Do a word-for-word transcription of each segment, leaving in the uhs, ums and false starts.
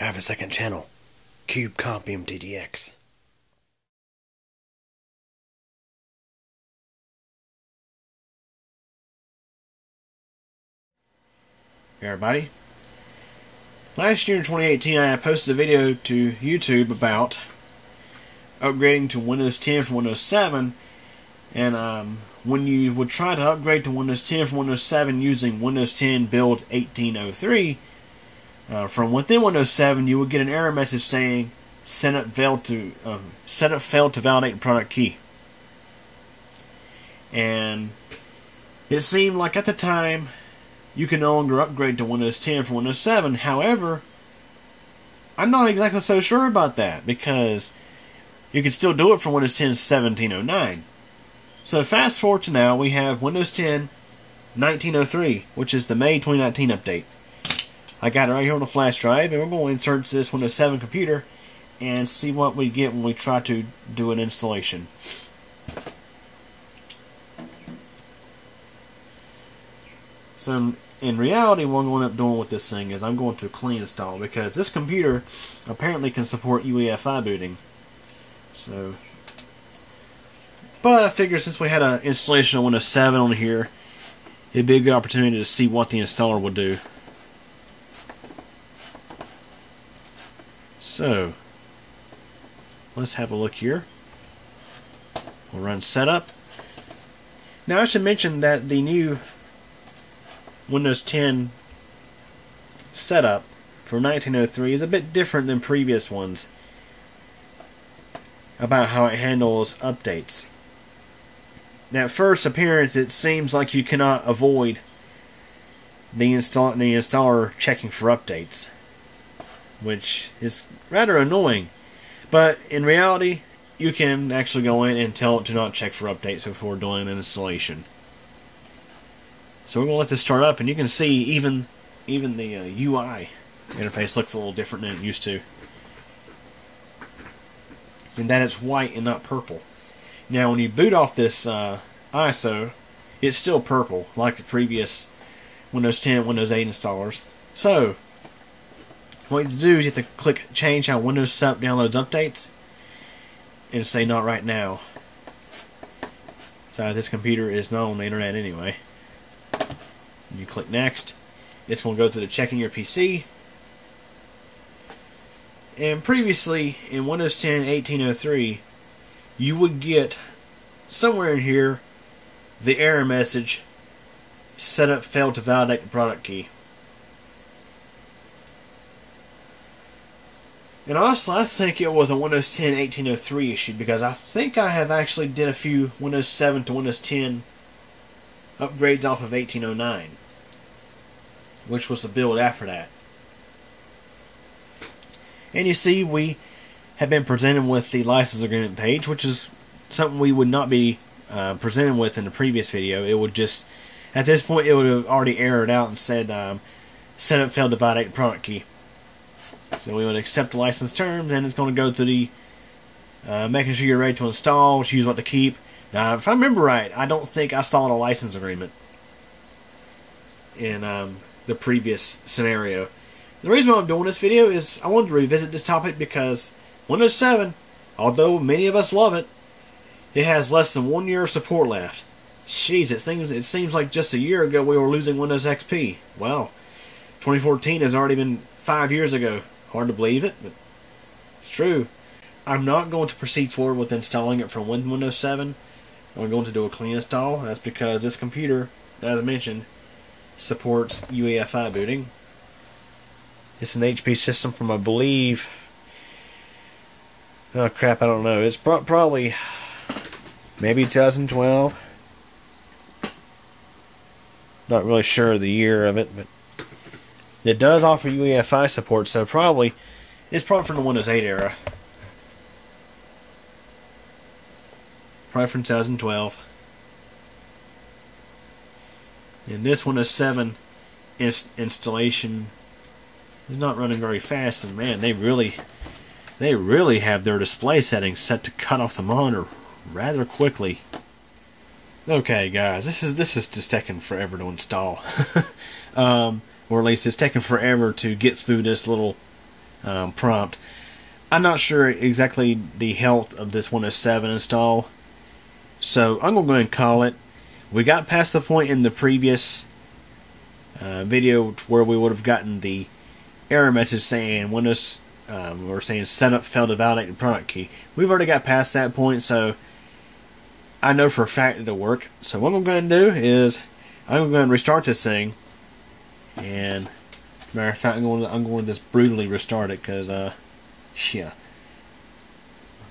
I have a second channel, CubeComp M T D X. Hey everybody. Last year in twenty eighteen I posted a video to YouTube about upgrading to Windows ten from Windows seven, and um, when you would try to upgrade to Windows ten from Windows seven using Windows ten build eighteen oh three, Uh, from within Windows seven, you will get an error message saying setup failed to um, setup failed to validate product key. And it seemed like at the time you can no longer upgrade to Windows ten from Windows seven. However, I'm not exactly so sure about that, because you can still do it from Windows ten seventeen oh nine. So fast forward to now, we have Windows ten nineteen oh three, which is the May twenty nineteen update. I got it right here on the flash drive, and we're going to insert this Windows seven computer and see what we get when we try to do an installation. So in reality, what I'm going to end up doing with this thing is I'm going to clean install, because this computer apparently can support U E F I booting. So, but I figured since we had an installation of Windows seven on here, it'd be a good opportunity to see what the installer would do. So, let's have a look here. We'll run setup. Now I should mention that the new Windows ten setup for nineteen oh three is a bit different than previous ones about how it handles updates. Now at first appearance it seems like you cannot avoid the, install the installer checking for updates, which is rather annoying, but in reality you can actually go in and tell it to not check for updates before doing an installation. So we're going to let this start up, and you can see even even the uh, U I interface looks a little different than it used to, and that it's white and not purple. Now when you boot off this uh, I S O, it's still purple like the previous Windows ten, Windows eight installers. So what you do is you have to click change how Windows setup downloads updates and say not right now. So this computer is not on the internet anyway. And you click next. It's going to go to the checking your P C. And previously in Windows ten eighteen oh three you would get somewhere in here the error message setup failed to validate the product key. And honestly, I think it was a Windows ten eighteen oh three issue, because I think I have actually did a few Windows seven to Windows ten upgrades off of eighteen oh nine, which was the build after that. And you see, we have been presented with the license agreement page, which is something we would not be uh, presented with in the previous video. It would just, at this point, it would have already errored out and said, um, setup failed to validate product key. So we would accept the license terms, and it's going to go through the uh, making sure you're ready to install, choose what to keep. Now, if I remember right, I don't think I installed a license agreement in um, the previous scenario. The reason why I'm doing this video is I wanted to revisit this topic because Windows seven, although many of us love it, it has less than one year of support left. Jeez, it seems, it seems like just a year ago we were losing Windows X P. Wow, twenty fourteen has already been five years ago. Hard to believe it, but it's true. I'm not going to proceed forward with installing it from Windows seven. I'm going to do a clean install. That's because this computer, as I mentioned, supports U E F I booting. It's an H P system from, I believe, oh crap, I don't know. It's pro probably maybe two thousand twelve. Not really sure of the year of it, but it does offer U E F I support, so probably it's probably from the Windows eight era. Probably from two thousand twelve. And this Windows seven inst installation is not running very fast, and man, they really they really have their display settings set to cut off the monitor rather quickly. Okay guys, this is this is just taking forever to install. um Or at least it's taken forever to get through this little um, prompt. I'm not sure exactly the health of this Windows seven install, so I'm going to go ahead and call it. We got past the point in the previous uh, video where we would have gotten the error message saying Windows um, or saying setup failed to validate the product key. We've already got past that point, so I know for a fact it'll work. So what I'm going to do is I'm going to restart this thing, and as a matter of fact, I'm going to, I'm going to just brutally restart it because uh, yeah, I'm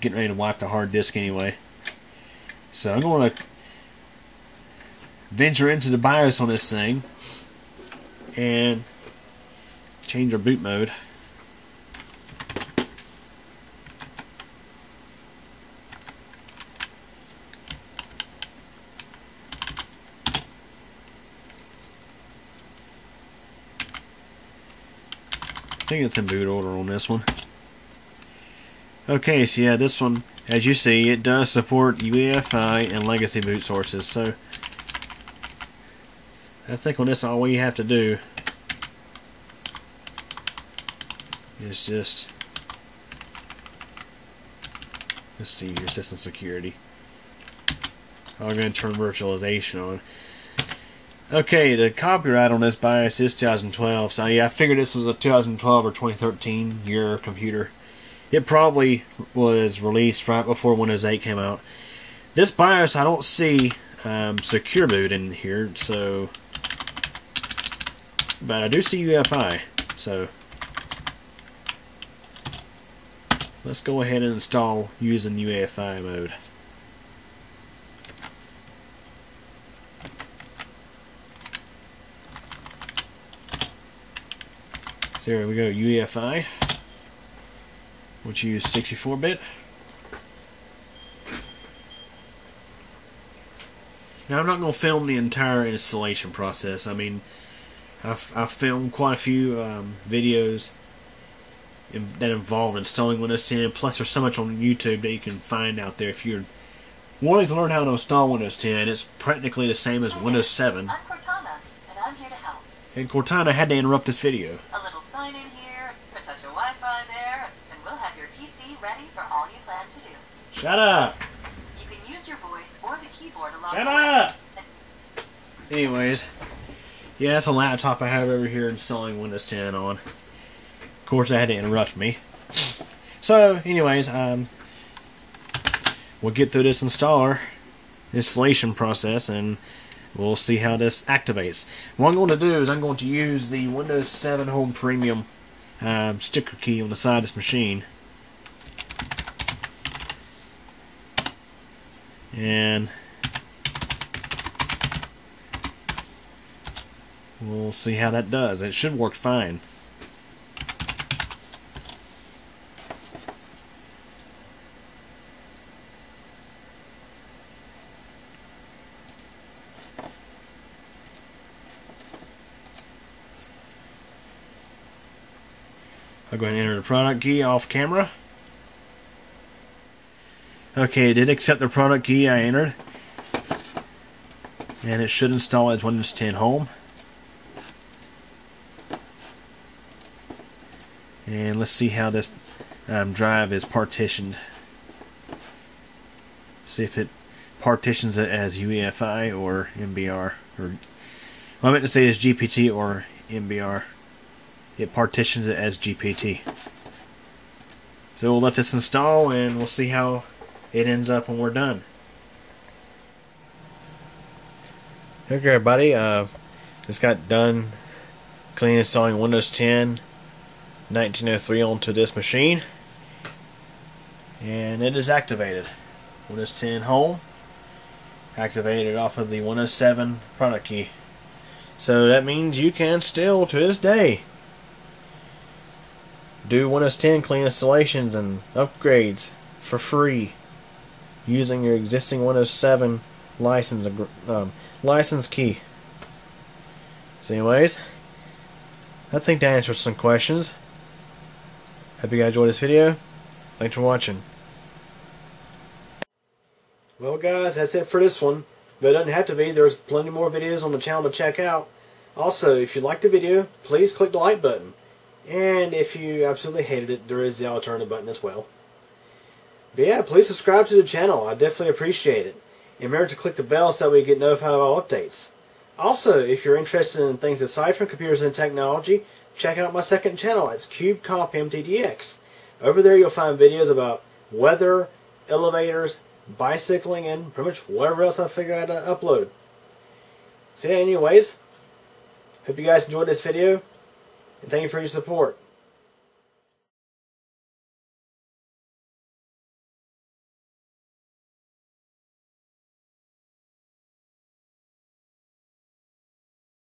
getting ready to wipe the hard disk anyway. So I'm going to venture into the BIOS on this thing and change our boot mode. I think it's in boot order on this one. Okay, so yeah, this one, as you see, it does support U E F I and legacy boot sources, so I think on this all we have to do is just, let's see, your system security. I'm going to turn virtualization on. Okay, the copyright on this BIOS is two thousand twelve, so yeah, I figured this was a two thousand twelve or twenty thirteen year computer. It probably was released right before Windows eight came out. This BIOS, I don't see um, secure boot in here, so, but I do see U E F I, so let's go ahead and install using U E F I mode. So here we go, U E F I, which is sixty-four bit. Now I'm not going to film the entire installation process. I mean, I've, I've filmed quite a few um, videos in, that involve installing Windows ten, plus there's so much on YouTube that you can find out there. If you're wanting to learn how to install Windows ten, it's practically the same as Windows seven. I'm Cortana, and I'm here to help. And Cortana had to interrupt this video. A little sign in here, put touch your Wi-Fi there, and we'll have your P C ready for all you plan to do. Shut up! You can use your voice or the keyboard along Shut the up! Way. Anyways, yeah, that's a laptop I have over here installing Windows ten on. Of course, I had to interrupt me. So, anyways, um, we'll get through this installer installation process, and we'll see how this activates. What I'm going to do is I'm going to use the Windows seven Home Premium um, sticker key on the side of this machine, and we'll see how that does. It should work fine. I'll go ahead and enter the product key off camera. Okay, it did accept the product key I entered, and it should install as Windows ten Home. And let's see how this um, drive is partitioned. See if it partitions it as U E F I or M B R, or well, I meant to say is G P T or M B R. It partitions it as G P T. So we'll let this install and we'll see how it ends up when we're done. Okay, everybody, uh, just got done clean installing Windows ten nineteen oh three onto this machine, and it is activated. Windows ten Home activated off of the Windows seven product key. So that means you can still to this day do Windows ten clean installations and upgrades for free using your existing Windows seven license um, license key. So anyways, I think that answers some questions. Hope you guys enjoyed this video. Thanks for watching. Well guys, that's it for this one, but it doesn't have to be. There's plenty more videos on the channel to check out. Also, if you liked the video, please click the like button. And if you absolutely hated it, there is the alternative button as well. But yeah, please subscribe to the channel. I definitely appreciate it. And remember to click the bell so that we get notified of all updates. Also, if you're interested in things aside from computers and technology, check out my second channel. It's CubeComp M T D X. Over there you'll find videos about weather, elevators, bicycling, and pretty much whatever else I figure out to upload. So yeah, anyways, hope you guys enjoyed this video, and thank you for your support.